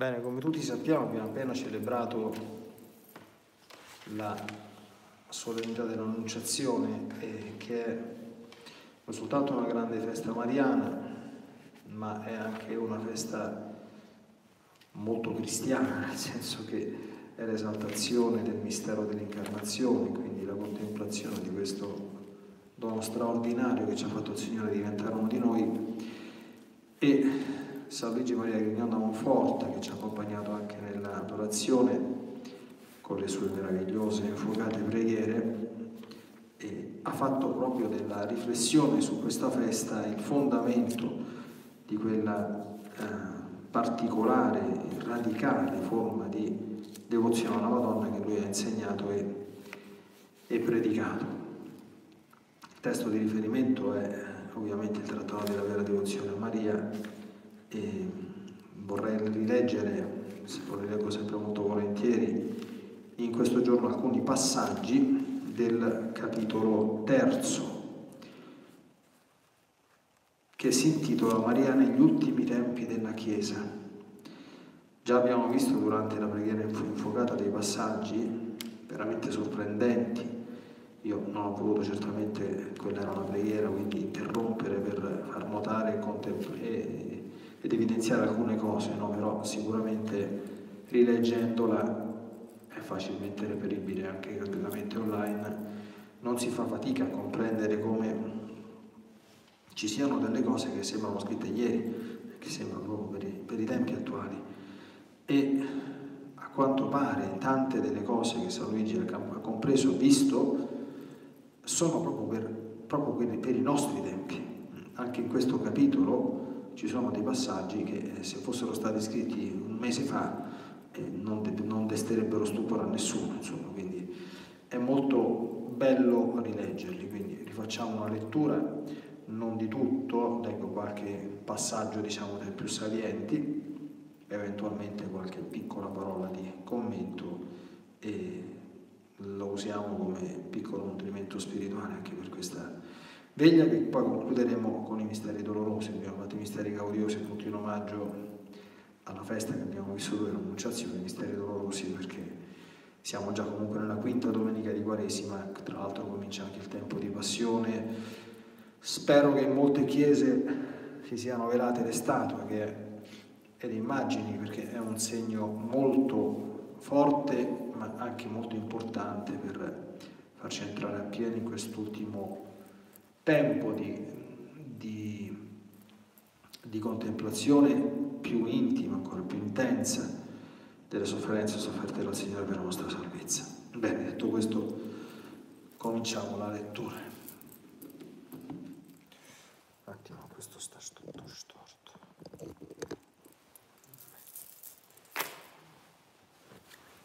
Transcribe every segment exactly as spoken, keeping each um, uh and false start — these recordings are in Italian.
Bene, come tutti sappiamo abbiamo appena celebrato la solennità dell'Annunciazione, eh, che è non soltanto una grande festa mariana, ma è anche una festa molto cristiana, nel senso che è l'esaltazione del mistero dell'Incarnazione, quindi la contemplazione di questo dono straordinario che ci ha fatto il Signore diventare uno di noi. E San Luigi Maria Grignion da Montfort, che ci ha accompagnato anche nell'adorazione con le sue meravigliose e infuocate preghiere, e ha fatto proprio della riflessione su questa festa il fondamento di quella eh, particolare e radicale forma di devozione alla Madonna che lui ha insegnato e, e predicato. Il testo di riferimento è ovviamente il Trattato della Vera Devozione a Maria, e vorrei rileggere, se lo rileggo sempre molto volentieri, in questo giorno alcuni passaggi del capitolo terzo, che si intitola Maria negli ultimi tempi della Chiesa. Già abbiamo visto durante la preghiera infuocata dei passaggi veramente sorprendenti. Io non ho voluto, certamente quella era una preghiera, quindi interrompere per far notare e, ed evidenziare alcune cose, no? Però sicuramente rileggendola è facilmente reperibile anche gratuitamente online, non si fa fatica a comprendere come ci siano delle cose che sembrano scritte ieri, che sembrano proprio per i, per i tempi attuali, e a quanto pare tante delle cose che San Luigi ha compreso, visto, sono proprio per, proprio per i nostri tempi. Anche in questo capitolo ci sono dei passaggi che, se fossero stati scritti un mese fa, eh, non, de, non desterebbero stupore a nessuno, insomma. Quindi è molto bello rileggerli, quindi rifacciamo una lettura. Non di tutto, leggo qualche passaggio, diciamo, dei più salienti, eventualmente qualche piccola parola di commento, e lo usiamo come piccolo nutrimento spirituale anche per questa veglia, che poi concluderemo con i misteri dolorosi. Abbiamo fatto i misteri gaudiosi il ventuno maggio alla festa che abbiamo vissuto dell'Annunciazione, i misteri dolorosi, perché siamo già comunque nella quinta domenica di Quaresima, tra l'altro comincia anche il tempo di passione. Spero che in molte chiese si siano velate le statue che, e le immagini, perché è un segno molto forte, ma anche molto importante per farci entrare appieno in quest'ultimo tempo di, di, di contemplazione più intima, ancora più intensa, delle sofferenze sofferte dal Signore per la nostra salvezza. Bene, detto questo, cominciamo la lettura. Questo sta tutto storto.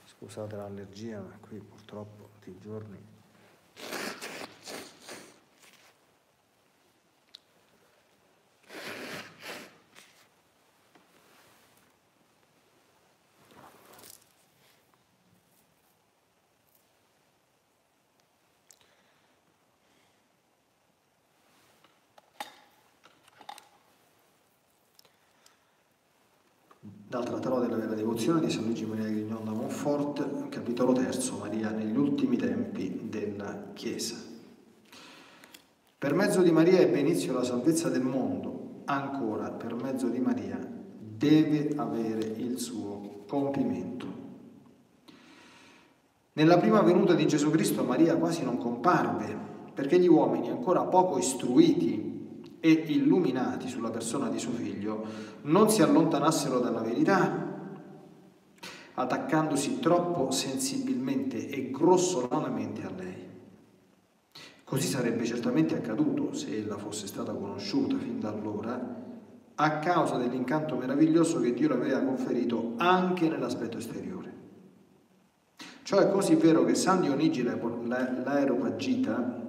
Scusate l'allergia, ma qui purtroppo tutti i giorni. Dal Trattato della Vera Devozione di San Luigi Maria Grignion da Montfort, capitolo terzo, Maria negli ultimi tempi della Chiesa. Per mezzo di Maria ebbe inizio la salvezza del mondo, ancora per mezzo di Maria deve avere il suo compimento. Nella prima venuta di Gesù Cristo Maria quasi non comparve, perché gli uomini ancora poco istruiti e illuminati sulla persona di suo figlio non si allontanassero dalla verità, attaccandosi troppo sensibilmente e grossolanamente a lei. Così sarebbe certamente accaduto se ella fosse stata conosciuta fin da allora, a causa dell'incanto meraviglioso che Dio le aveva conferito anche nell'aspetto esteriore. Ciò è così vero che San Dionigi l'Aeropagita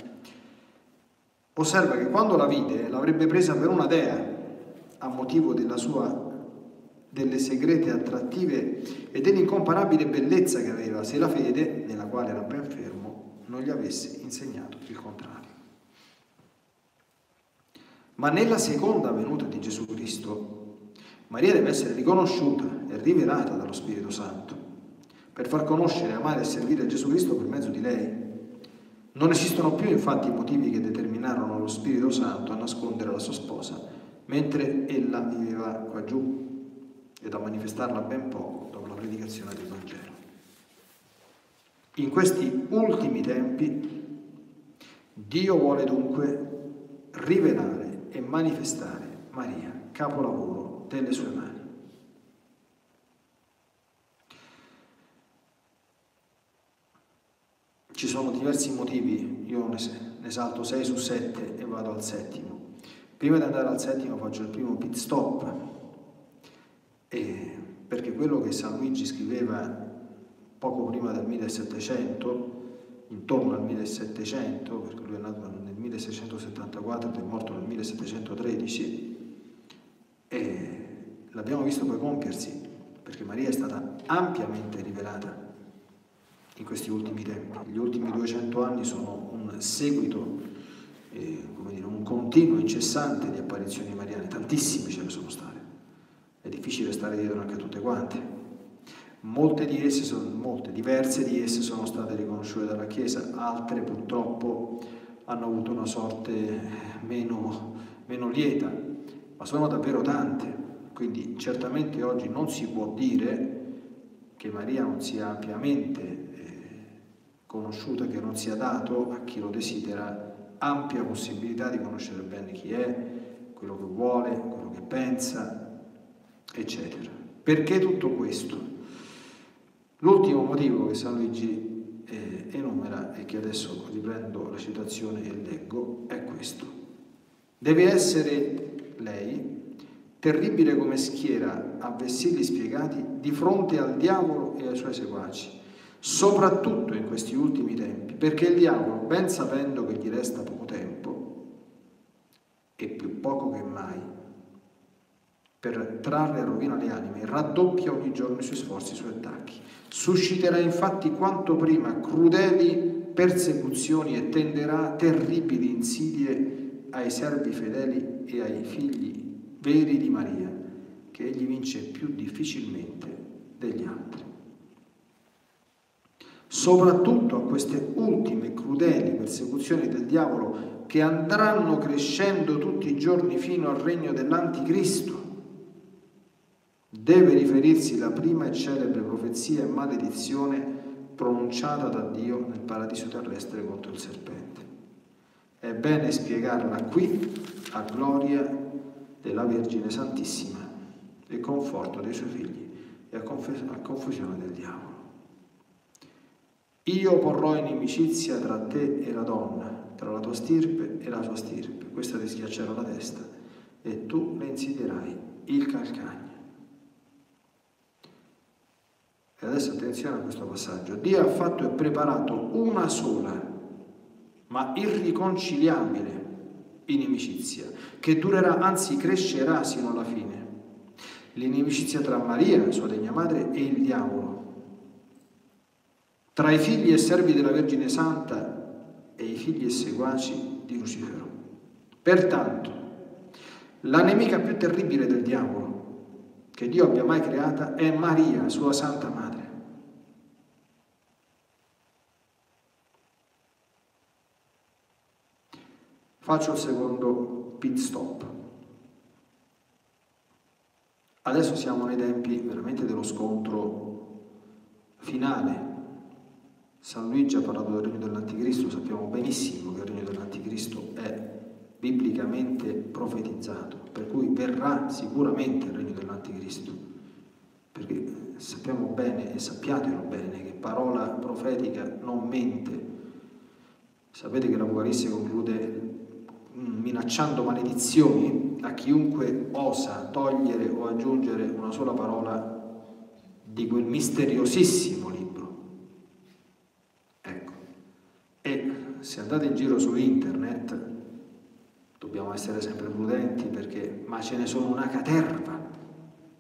osserva che quando la vide l'avrebbe presa per una dea, a motivo della sua, delle segrete attrattive e dell'incomparabile bellezza che aveva, se la fede, nella quale era ben fermo, non gli avesse insegnato il contrario. Ma nella seconda venuta di Gesù Cristo, Maria deve essere riconosciuta e rivelata dallo Spirito Santo, per far conoscere, amare e servire Gesù Cristo per mezzo di lei. Non esistono più infatti i motivi che determinarono lo Spirito Santo a nascondere la sua sposa, mentre ella viveva qua giù, ed a manifestarla ben poco dopo la predicazione del Vangelo. In questi ultimi tempi Dio vuole dunque rivelare e manifestare Maria, capolavoro delle sue mani. Ci sono diversi motivi, io ne salto sei su sette e vado al settimo. Prima di andare al settimo faccio il primo pit stop, e perché quello che San Luigi scriveva poco prima del millesettecento, intorno al millesettecento, perché lui è nato nel millesettecentosettantaquattro ed è morto nel millesettecentotredici, e l'abbiamo visto poi compiersi, perché Maria è stata ampiamente rivelata in questi ultimi tempi. Gli ultimi duecento anni sono un seguito, eh, come dire, un continuo, incessante di apparizioni mariane, tantissime ce ne sono state, è difficile stare dietro anche a tutte quante. Molte di esse sono, molte, diverse di esse sono state riconosciute dalla Chiesa, altre purtroppo hanno avuto una sorte meno, meno lieta, ma sono davvero tante, quindi certamente oggi non si può dire che Maria non sia ampiamente conosciuta, che non sia dato a chi lo desidera ampia possibilità di conoscere bene chi è, quello che vuole, quello che pensa, eccetera. Perché tutto questo? L'ultimo motivo che San Luigi eh, enumera, e che adesso riprendo la citazione e leggo, è questo: deve essere lei terribile come schiera a vessilli spiegati di fronte al diavolo e ai suoi seguaci, soprattutto in questi ultimi tempi, perché il diavolo, ben sapendo che gli resta poco tempo, e più poco che mai, per trarre a rovina le anime, raddoppia ogni giorno i suoi sforzi, i suoi attacchi. Susciterà infatti quanto prima crudeli persecuzioni e tenderà terribili insidie ai servi fedeli e ai figli veri di Maria, che egli vince più difficilmente degli altri. Soprattutto a queste ultime crudeli persecuzioni del diavolo, che andranno crescendo tutti i giorni fino al regno dell'Anticristo, deve riferirsi la prima e celebre profezia e maledizione pronunciata da Dio nel paradiso terrestre contro il serpente. È bene spiegarla qui, a gloria della Vergine Santissima e conforto dei suoi figli, e a, a confusione del diavolo. Io porrò inimicizia tra te e la donna, tra la tua stirpe e la sua stirpe. Questa ti schiaccerà la testa e tu le insidierai il calcagno. E adesso attenzione a questo passaggio. Dio ha fatto e preparato una sola, ma irriconciliabile inimicizia, che durerà, anzi crescerà sino alla fine. L'inimicizia tra Maria, sua degna madre, e il diavolo, tra i figli e servi della Vergine Santa e i figli e seguaci di Lucifero. Pertanto, la nemica più terribile del diavolo che Dio abbia mai creata è Maria, sua Santa Madre. Faccio il secondo pit stop. Adesso siamo nei tempi veramente dello scontro finale. San Luigi ha parlato del regno dell'Anticristo, sappiamo benissimo che il regno dell'Anticristo è biblicamente profetizzato, per cui verrà sicuramente il regno dell'Anticristo, perché sappiamo bene, e sappiatelo bene, che parola profetica non mente. Sapete che l'Apocalisse conclude minacciando maledizioni a chiunque osa togliere o aggiungere una sola parola di quel misteriosissimo libro. Se andate in giro su internet, dobbiamo essere sempre prudenti, perché ma ce ne sono una caterva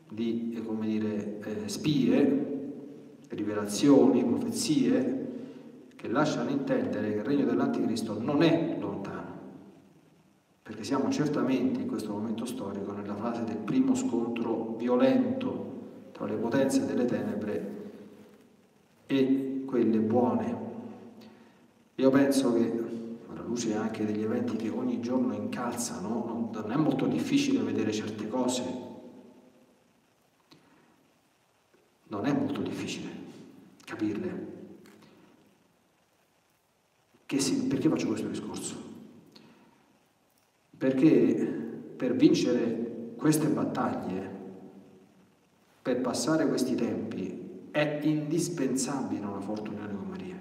di, come dire, eh, spie, rivelazioni, profezie che lasciano intendere che il regno dell'Anticristo non è lontano, perché siamo certamente in questo momento storico nella fase del primo scontro violento tra le potenze delle tenebre e quelle buone. Io penso che, alla luce anche degli eventi che ogni giorno incalzano, non è molto difficile vedere certe cose. Non è molto difficile capirle. Che sì, perché faccio questo discorso? Perché per vincere queste battaglie, per passare questi tempi, è indispensabile una forte unione con Maria.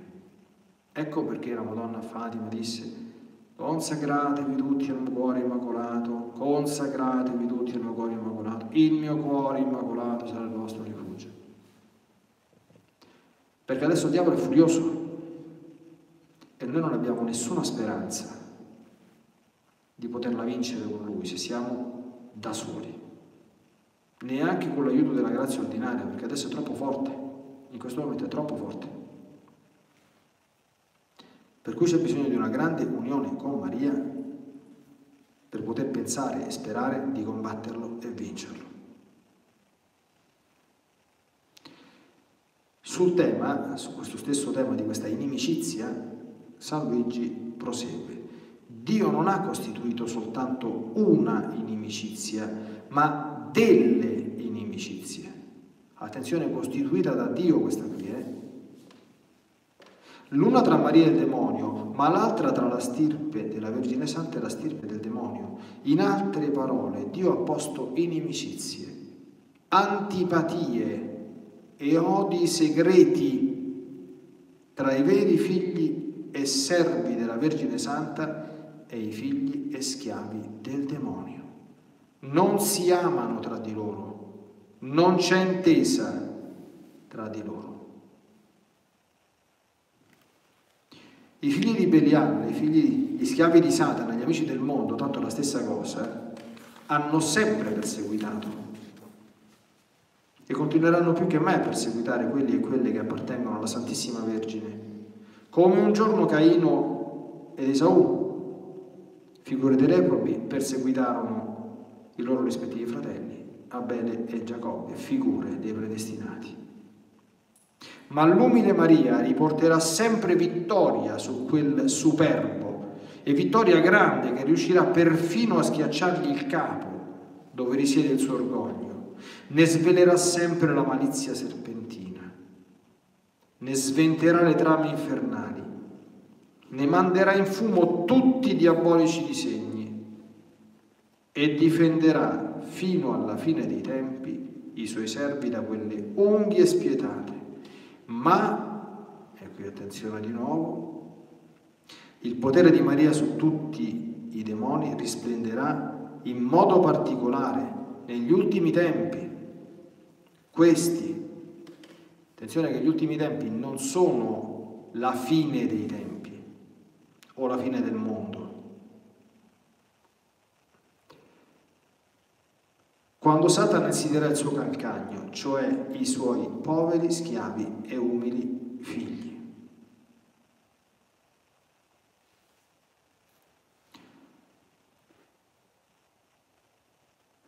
Ecco perché la Madonna Fatima disse: consacratevi tutti al mio cuore immacolato, consacratevi tutti al mio cuore immacolato, il mio cuore immacolato sarà il vostro rifugio. Perché adesso il diavolo è furioso e noi non abbiamo nessuna speranza di poterla vincere con lui se siamo da soli, neanche con l'aiuto della grazia ordinaria, perché adesso è troppo forte, in questo momento è troppo forte. Per cui c'è bisogno di una grande unione con Maria per poter pensare e sperare di combatterlo e vincerlo. Sul tema, su questo stesso tema di questa inimicizia, San Luigi prosegue. Dio non ha costituito soltanto una inimicizia, ma delle inimicizie. Attenzione, costituita da Dio questa qui, eh? L'una tra Maria e il demonio, ma l'altra tra la stirpe della Vergine Santa e la stirpe del demonio. In altre parole, Dio ha posto inimicizie, antipatie e odi segreti tra i veri figli e servi della Vergine Santa e i figli e schiavi del demonio. Non si amano tra di loro, non c'è intesa tra di loro. I figli di Belial, i figli, gli schiavi di Satana, gli amici del mondo, tanto la stessa cosa, hanno sempre perseguitato e continueranno più che mai a perseguitare quelli e quelle che appartengono alla Santissima Vergine. Come un giorno Caino ed Esaù, figure dei reprobi, perseguitarono i loro rispettivi fratelli, Abele e Giacobbe, figure dei predestinati. Ma l'umile Maria riporterà sempre vittoria su quel superbo, e vittoria grande che riuscirà perfino a schiacciargli il capo dove risiede il suo orgoglio. Ne svelerà sempre la malizia serpentina, ne sventerà le trame infernali, ne manderà in fumo tutti i diabolici disegni e difenderà fino alla fine dei tempi i suoi servi da quelle unghie spietate. Ma, e qui attenzione di nuovo, il potere di Maria su tutti i demoni risplenderà in modo particolare negli ultimi tempi. Questi, attenzione che gli ultimi tempi non sono la fine dei tempi o la fine del mondo. Quando Satana insiderà il suo calcagno, cioè i suoi poveri schiavi e umili figli.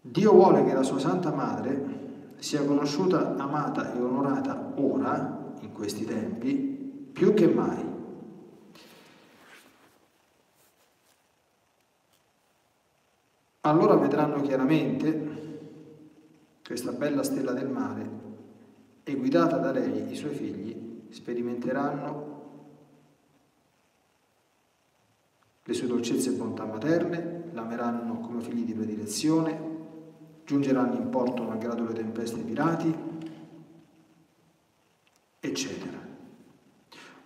Dio vuole che la sua Santa Madre sia conosciuta, amata e onorata ora, in questi tempi, più che mai. Allora vedranno chiaramente questa bella stella del mare e, guidata da lei, i suoi figli sperimenteranno le sue dolcezze e bontà materne, l'ameranno come figli di predilezione, giungeranno in porto malgrado le tempeste e i pirati, eccetera.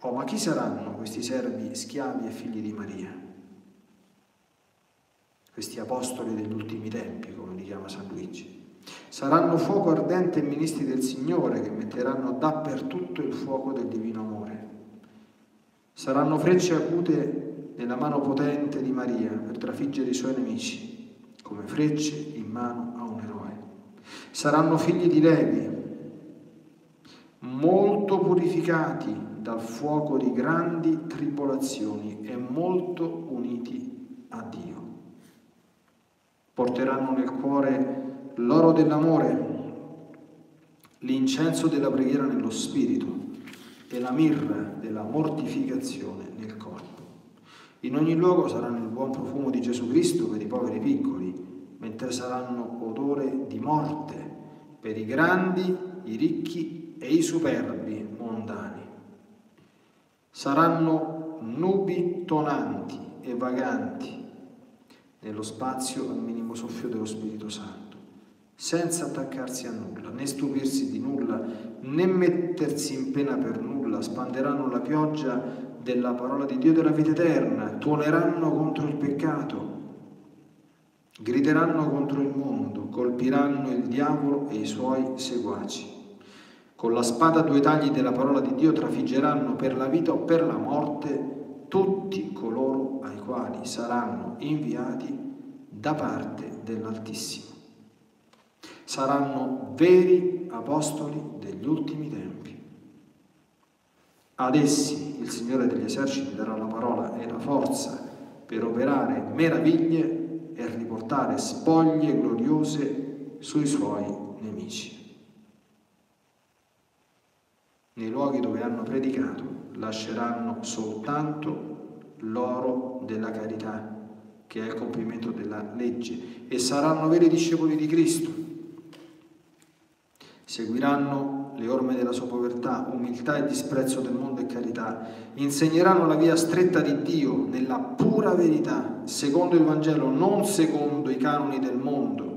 Oh, ma chi saranno questi servi, schiavi e figli di Maria? Questi apostoli degli ultimi tempi, come li chiama San Luigi. Saranno fuoco ardente e ministri del Signore che metteranno dappertutto il fuoco del divino amore. Saranno frecce acute nella mano potente di Maria per trafiggere i suoi nemici, come frecce in mano a un eroe. Saranno figli di Levi, molto purificati dal fuoco di grandi tribolazioni e molto uniti a Dio. Porteranno nel cuore l'oro dell'amore l'incenso della preghiera nello spirito e la mirra della mortificazione nel corpo. In ogni luogo saranno il buon profumo di Gesù Cristo per i poveri piccoli, mentre saranno odore di morte per i grandi, i ricchi e i superbi mondani. Saranno nubi tonanti e vaganti nello spazio al minimo soffio dello Spirito Santo, senza attaccarsi a nulla, né stupirsi di nulla, né mettersi in pena per nulla. Spanderanno la pioggia della parola di Dio e della vita eterna, tuoneranno contro il peccato, grideranno contro il mondo, colpiranno il diavolo e i suoi seguaci. Con la spada due tagli della parola di Dio trafiggeranno per la vita o per la morte tutti coloro ai quali saranno inviati da parte dell'Altissimo. Saranno veri apostoli degli ultimi tempi. Ad essi il Signore degli eserciti darà la parola e la forza per operare meraviglie e riportare spoglie gloriose sui suoi nemici. Nei luoghi dove hanno predicato lasceranno soltanto l'oro della carità, che è il compimento della legge, e saranno veri discepoli di Cristo. Seguiranno le orme della sua povertà, umiltà e disprezzo del mondo e carità. Insegneranno la via stretta di Dio nella pura verità, secondo il Vangelo, non secondo i canoni del mondo,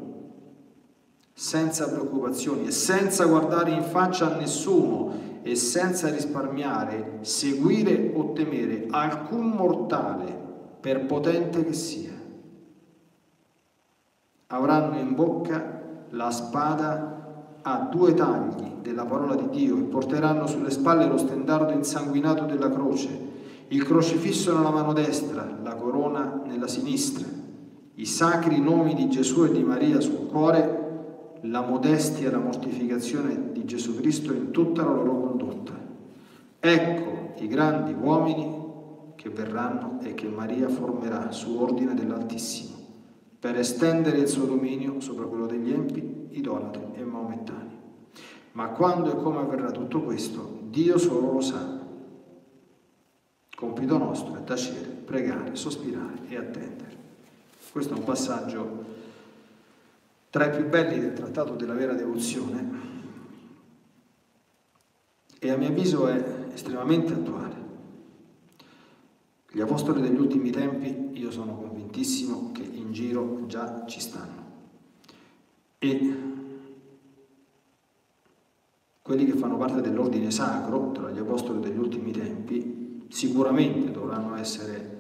senza preoccupazioni e senza guardare in faccia a nessuno e senza risparmiare, seguire o temere alcun mortale, per potente che sia. Avranno in bocca la spada a due tagli della parola di Dio e porteranno sulle spalle lo stendardo insanguinato della croce, il crocifisso nella mano destra, la corona nella sinistra, i sacri nomi di Gesù e di Maria sul cuore, la modestia e la mortificazione di Gesù Cristo in tutta la loro condotta. Ecco i grandi uomini che verranno e che Maria formerà su ordine dell'Altissimo per estendere il suo dominio sopra quello degli empi, idolatri e maomettani. Ma quando e come avverrà tutto questo, Dio solo lo sa. Compito nostro è tacere, pregare, sospirare e attendere. Questo è un passaggio tra i più belli del Trattato della Vera Devozione e a mio avviso è estremamente attuale. Gli apostoli degli ultimi tempi, io sono convintissimo che in giro già ci stanno. E quelli che fanno parte dell'ordine sacro, tra gli apostoli degli ultimi tempi, sicuramente dovranno essere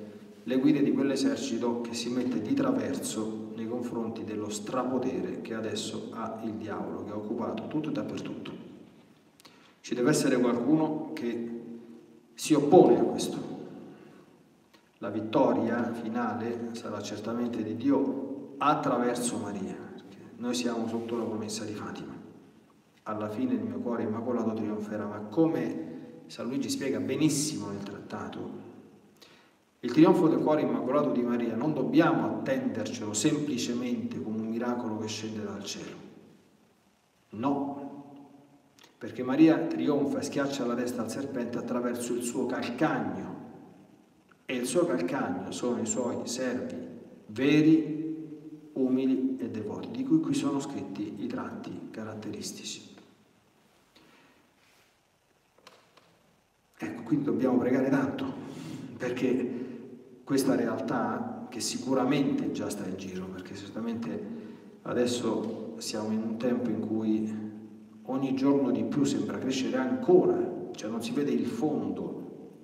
le guide di quell'esercito che si mette di traverso nei confronti dello strapotere che adesso ha il diavolo, che ha occupato tutto e dappertutto. Ci deve essere qualcuno che si oppone a questo. La vittoria finale sarà certamente di Dio attraverso Maria, perché noi siamo sotto la promessa di Fatima. Alla fine il mio cuore immacolato trionferà, ma come San Luigi spiega benissimo nel trattato, il trionfo del cuore immacolato di Maria non dobbiamo attendercelo semplicemente come un miracolo che scende dal cielo. No, perché Maria trionfa e schiaccia la testa al serpente attraverso il suo calcagno, e il suo calcagno sono i suoi servi veri, umili e devoti, di cui qui sono scritti i tratti caratteristici. Ecco, quindi dobbiamo pregare tanto, perché questa realtà, che sicuramente già sta in giro, perché certamente adesso siamo in un tempo in cui ogni giorno di più sembra crescere ancora, cioè non si vede il fondo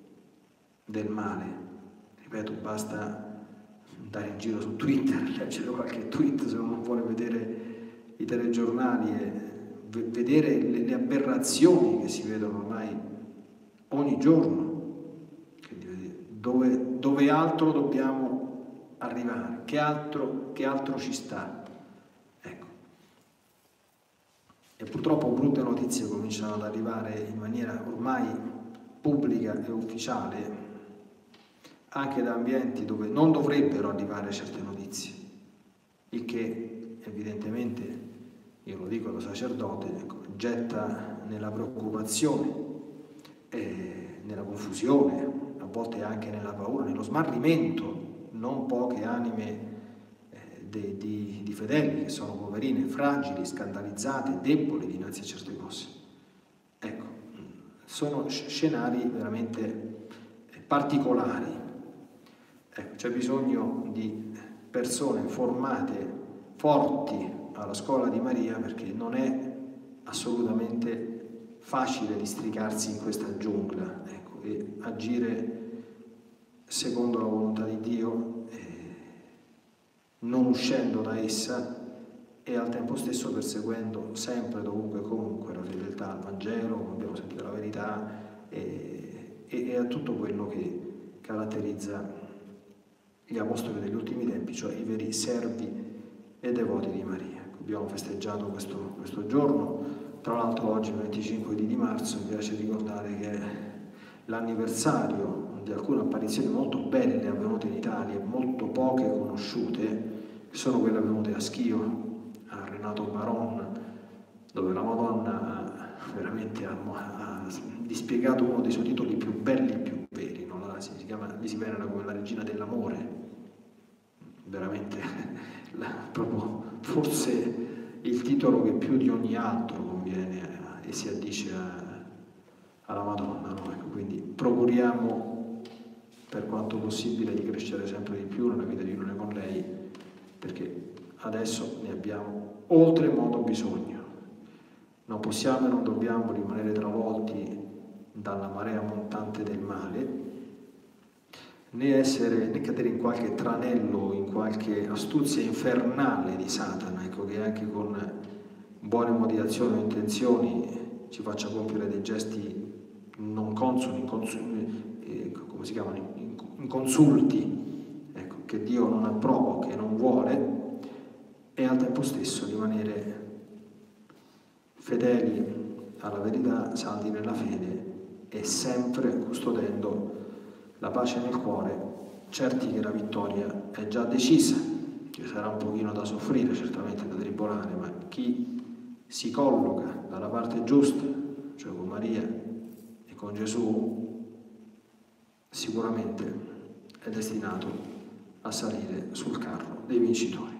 del male. Ripeto, basta andare in giro su Twitter, leggere qualche tweet se uno vuole vedere i telegiornali e vedere le, le aberrazioni che si vedono ormai ogni giorno. Quindi, dove, dove altro dobbiamo arrivare? Che altro, che altro ci sta? Ecco. E purtroppo brutte notizie cominciano ad arrivare in maniera ormai pubblica e ufficiale, anche da ambienti dove non dovrebbero arrivare certe notizie, il che evidentemente io lo dico allo sacerdote, getta nella preoccupazione, eh, nella confusione, a volte anche nella paura, nello smarrimento, non poche anime eh, de, di, di fedeli che sono poverine, fragili, scandalizzate, deboli dinanzi a certe cose. Ecco, sono scenari veramente particolari. Ecco, c'è bisogno di persone formate, forti, alla scuola di Maria, perché non è assolutamente facile districarsi in questa giungla, ecco, e agire secondo la volontà di Dio, eh, non uscendo da essa e al tempo stesso perseguendo sempre, dovunque e comunque, la fedeltà al Vangelo, come abbiamo sentito, la verità eh, e, e a tutto quello che caratterizza gli apostoli degli ultimi tempi, cioè i veri servi e devoti di Maria. Abbiamo festeggiato questo, questo giorno, tra l'altro oggi venticinque di marzo, mi piace ricordare che è l'anniversario di alcune apparizioni molto belle avvenute in Italia, molto poche conosciute, che sono quelle avvenute a Schio, a Renato Baron, dove la Madonna veramente ha, ha dispiegato uno dei suoi titoli più belli e più veri, no? La, si, si chiama, si venera come la regina dell'amore, veramente... La, proprio, forse il titolo che più di ogni altro conviene a, e si addice a, alla Madonna, no? Ecco, quindi procuriamo per quanto possibile di crescere sempre di più nella vita di unione con lei, perché adesso ne abbiamo oltremodo bisogno. Non possiamo e non dobbiamo rimanere travolti dalla marea montante del male, né essere, né cadere in qualche tranello, in qualche astuzia infernale di Satana, ecco, che anche con buone motivazioni o intenzioni ci faccia compiere dei gesti non consoni, inconsuni, eh, come si chiamano, inconsulti, ecco, che Dio non approva, che non vuole, e al tempo stesso rimanere fedeli alla verità, saldi nella fede e sempre custodendo la pace nel cuore, certi che la vittoria è già decisa. Ci sarà un pochino da soffrire, certamente da tribolare, ma chi si colloca dalla parte giusta, cioè con Maria e con Gesù, sicuramente è destinato a salire sul carro dei vincitori.